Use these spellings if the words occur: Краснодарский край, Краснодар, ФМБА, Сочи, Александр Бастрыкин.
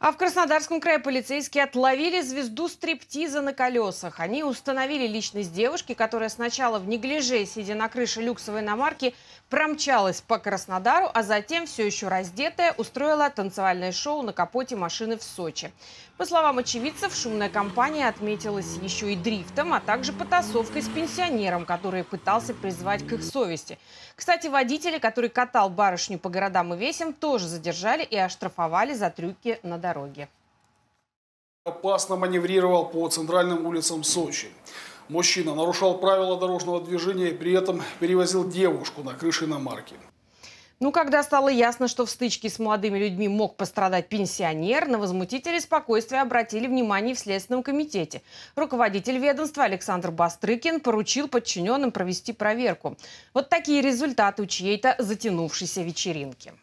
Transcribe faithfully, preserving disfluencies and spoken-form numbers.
А в Краснодарском крае полицейские отловили звезду стриптиза на колесах. Они установили личность девушки, которая сначала в неглиже, сидя на крыше люксовой иномарки, промчалась по Краснодару, а затем, все еще раздетая, устроила танцевальное шоу на капоте машины в Сочи. По словам очевидцев, шумная компания отметилась еще и дрифтом, а также потасовкой с пенсионером, который пытался призвать к их совести. Кстати, водителя, который катал барышню по городам и весям, тоже задержали и оштрафовали за трюки на дороге. Опасно маневрировал по центральным улицам Сочи. Мужчина нарушал правила дорожного движения и при этом перевозил девушку на крыше иномарки. Ну, когда стало ясно, что в стычке с молодыми людьми мог пострадать пенсионер, на возмутителей спокойствия обратили внимание в Следственном комитете. Руководитель ведомства Александр Бастрыкин поручил подчиненным провести проверку. Вот такие результаты у чьей-то затянувшейся вечеринки.